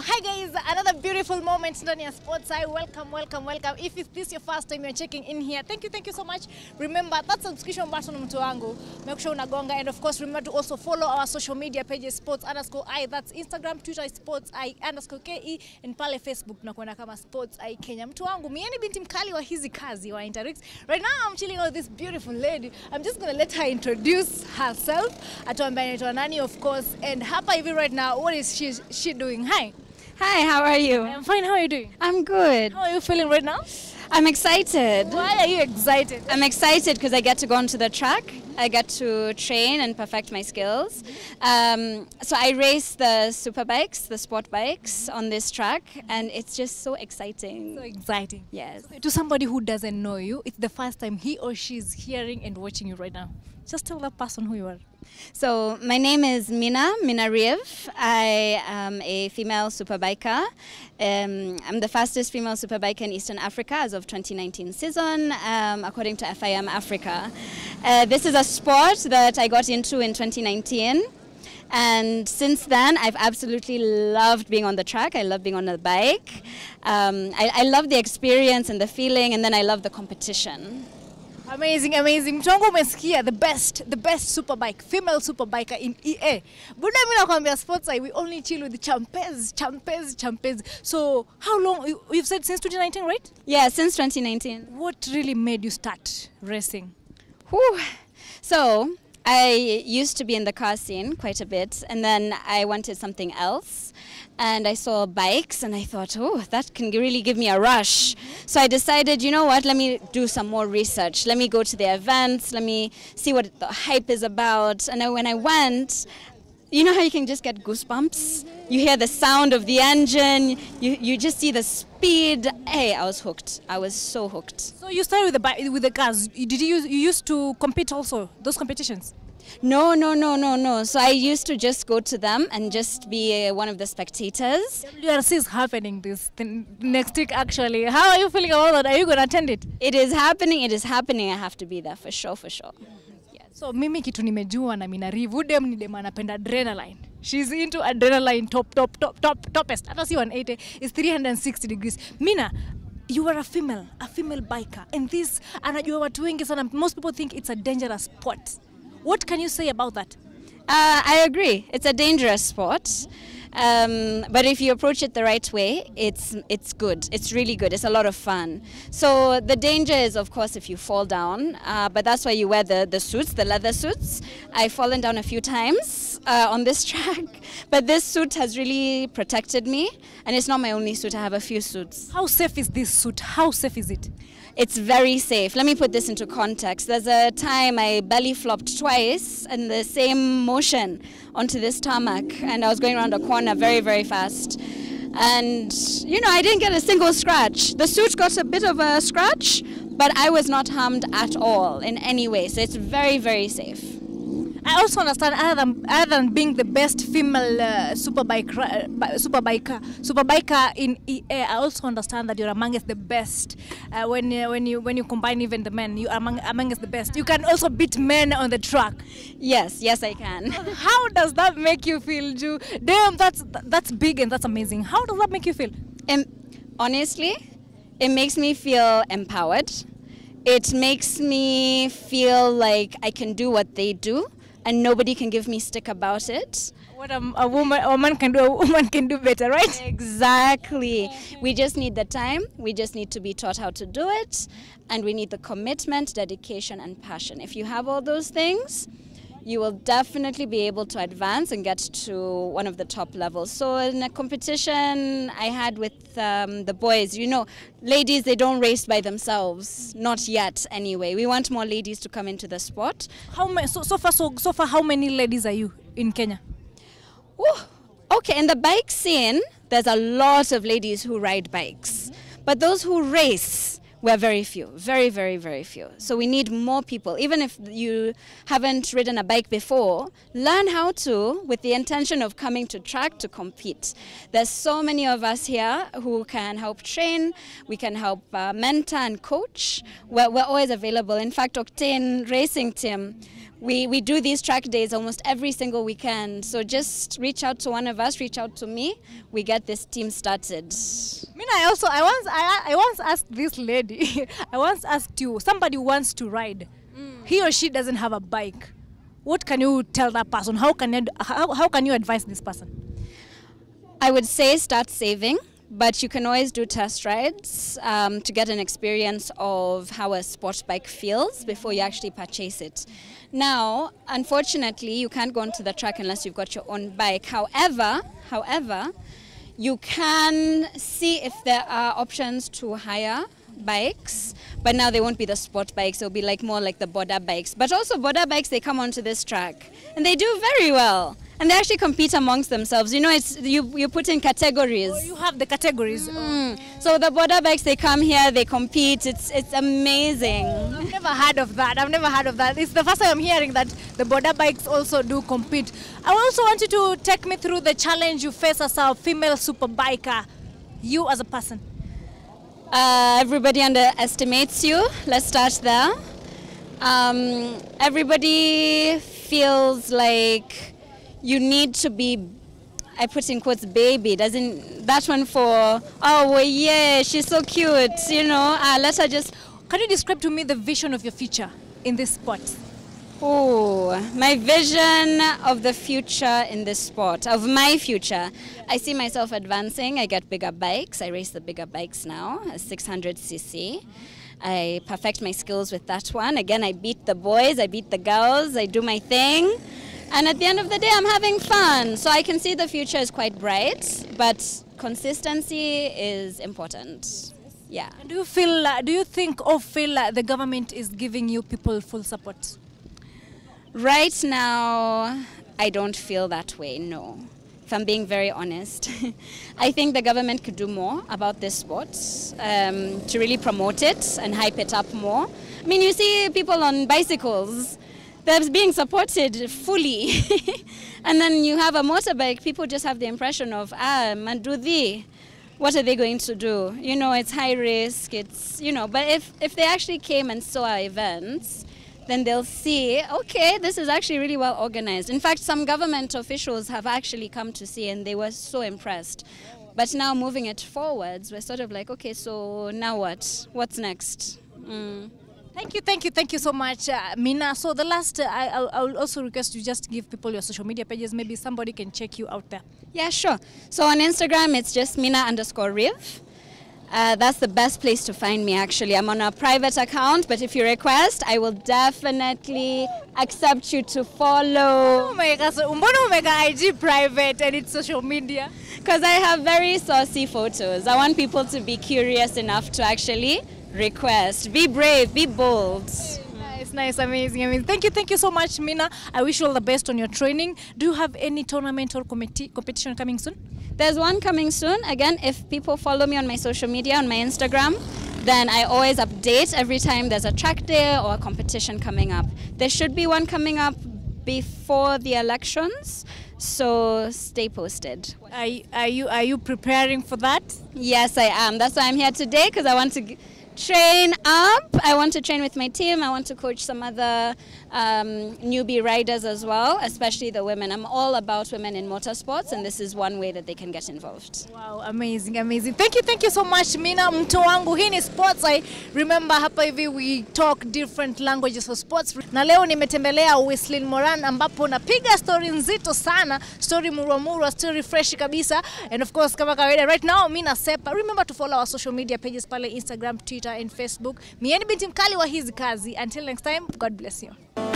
Hi guys, another beautiful moment on your sports eye. Welcome. If this is your first time you're checking in here, thank you so much. Remember that subscription button mtuangu. Make sure unagonga, and of course remember to also follow our social media pages, sports_i. That's Instagram, Twitter, sports_i_ke, and pale Facebook tunakwenda kama sports_i Kenya. Mtuangu, mieni binti mkali wa hizi kazi wa Interix. Right now I'm chilling with this beautiful lady. I'm just going to let her introduce herself. Atuambia anaitwa nani, of course, and hapa hivi right now, what is she doing? Hi, how are you? I'm fine, how are you doing? I'm good. How are you feeling right now? I'm excited. Why are you excited? I'm excited because I get to go onto the track. I get to train and perfect my skills. So I race the super bikes, the sport bikes on this track, and it's just so exciting. So exciting. Yes. So to somebody who doesn't know you, it's the first time he or she is hearing and watching you right now. Just tell that person who you are. So my name is Mina Reeve. I am a female superbiker. I'm the fastest female superbiker in Eastern Africa as of 2019 season, according to FIM Africa. This is a sport that I got into in 2019. And since then, I've absolutely loved being on the track. I love being on the bike. I love the experience and the feeling, and then I love the competition. Amazing. Mtongo umesikia, the best superbike, female superbiker in EA. But I mean, I'm sports, we only chill with the champions. So how long, you've said since 2019, right? Yeah, since 2019. What really made you start racing? Whew. So I used to be in the car scene quite a bit, and then I wanted something else, and I saw bikes and I thought, oh, that can really give me a rush. So I decided, you know what, let me do some more research. Let me go to the events, let me see what the hype is about. And when I went, you know how you can just get goosebumps? You hear the sound of the engine, you just see the speed. Hey, I was hooked. I was so hooked. So you started with the cars. Did you used to compete also, those competitions? No. So I used to just go to them and just be one of the spectators. WRC is happening next week actually. How are you feeling about that? Are you going to attend it? It is happening. I have to be there for sure. So mimi kitu nimejua na Mina Reeve udem ni dem anapenda adrenaline. She's into adrenaline topest. Hata si 180, it's 360 degrees. Mina, you are a female biker, and this anajua watu wengi sana, most people think it's a dangerous sport. What can you say about that? I agree. It's a dangerous sport. But if you approach it the right way, it's good. It's really good. It's a lot of fun. So the danger is, of course, if you fall down. But that's why you wear the suits, the leather suits. I've fallen down a few times on this track. But this suit has really protected me. And it's not my only suit. I have a few suits. How safe is this suit? How safe is it? It's very safe. Let me put this into context. There's a time I belly flopped twice in the same motion onto this tarmac, and I was going around a corner very, very fast. And, you know, I didn't get a single scratch. The suit got a bit of a scratch, but I was not harmed at all in any way. So it's very, very safe. I also understand, other than being the best female superbiker in EA, I also understand that you're amongst the best. When you combine even the men, you are amongst the best. You can also beat men on the track. Yes, I can. How does that make you feel, Ju? Damn, that's big and that's amazing. How does that make you feel? Honestly, it makes me feel empowered. It makes me feel like I can do what they do. And nobody can give me stick about it. What a woman can do better, right? Exactly. Okay. We just need the time. We just need to be taught how to do it. And we need the commitment, dedication, and passion. If you have all those things, you will definitely be able to advance and get to one of the top levels. So in a competition I had with the boys, you know, ladies, they don't race by themselves. Not yet, anyway. We want more ladies to come into the sport. So far, how many ladies are you in Kenya? Ooh, okay, in the bike scene, there's a lot of ladies who ride bikes. But those who race, we're very few, very, very, very few. So we need more people. Even if you haven't ridden a bike before, learn how to with the intention of coming to track to compete. There's so many of us here who can help train, we can help mentor and coach. We're always available. In fact, Octane Racing Team, We do these track days almost every single weekend, so just reach out to one of us, reach out to me, we get this team started. Mina, I once asked this lady, I once asked you, somebody wants to ride, he or she doesn't have a bike. What can you tell that person? How can you advise this person? I would say start saving. But you can always do test rides to get an experience of how a sport bike feels before you actually purchase it. Now, unfortunately, you can't go onto the track unless you've got your own bike. However, you can see if there are options to hire bikes, but now they won't be the sport bikes, they'll be like more like the border bikes. But also border bikes, they come onto this track and they do very well. And they actually compete amongst themselves. You know, you put in categories. Oh, you have the categories. So the border bikes, they come here, they compete. It's amazing. Oh, I've never heard of that. I've never heard of that. It's the first time I'm hearing that the border bikes also do compete. I also want you to take me through the challenge you face as a female super biker. You as a person. Everybody underestimates you. Let's start there. Everybody feels like you need to be, I put in quotes, baby, doesn't that one for, oh well, yeah, she's so cute, you know, let her just. Can you describe to me the vision of your future in this sport? Oh, my vision of the future in this sport, of my future. I see myself advancing, I get bigger bikes, I race the bigger bikes now, 600cc. I perfect my skills with that one. Again, I beat the boys, I beat the girls, I do my thing. And at the end of the day, I'm having fun. So I can see the future is quite bright, but consistency is important. Yeah. Do you feel? Do you think or feel the government is giving you people full support? Right now, I don't feel that way. No, if I'm being very honest, I think the government could do more about this sport to really promote it and hype it up more. I mean, you see people on bicycles. They're being supported fully. And then you have a motorbike, people just have the impression of, Mandudhi, what are they going to do? You know, it's high risk, it's, you know, but if they actually came and saw our events, then they'll see, okay, this is actually really well organized. In fact, some government officials have actually come to see and they were so impressed. But now moving it forwards, we're sort of like, okay, so now what? What's next? Thank you so much, Mina. So the last, I'll also request you just give people your social media pages. Maybe somebody can check you out there. Yeah, sure. So on Instagram, it's just Mina_Reeve. That's the best place to find me, actually. I'm on a private account, but if you request, I will definitely accept you to follow. Oh my God, so Umbono Omega IG private and it's social media? Because I have very saucy photos. I want people to be curious enough to actually request. Be brave, be bold. Nice, amazing. I mean, thank you so much, Mina. I wish you all the best on your training. Do you have any tournament or competition coming soon? There's one coming soon. Again, if people follow me on my social media, on my Instagram, then I always update every time there's a track day or a competition coming up. There should be one coming up before the elections, so stay posted. Are you preparing for that? Yes, I am. That's why I'm here today, because I want to train up. I want to train with my team. I want to coach some other newbie riders as well, especially the women. I'm all about women in motorsports, and this is one way that they can get involved. Wow, amazing. Thank you so much, Mina. Mto wangu, hii ni sports. I remember hapa hivi we talk different languages for sports. Na leo nimetembelea Weslyn Moran ambapo napiga story nzito sana, story muromuro, story fresh kabisa. And of course, kama kawaida right now Mina Sepa. Remember to follow our social media pages pale Instagram, Twitter and Facebook. Mieni binti mkali wa hizi kazi. Until next time, God bless you.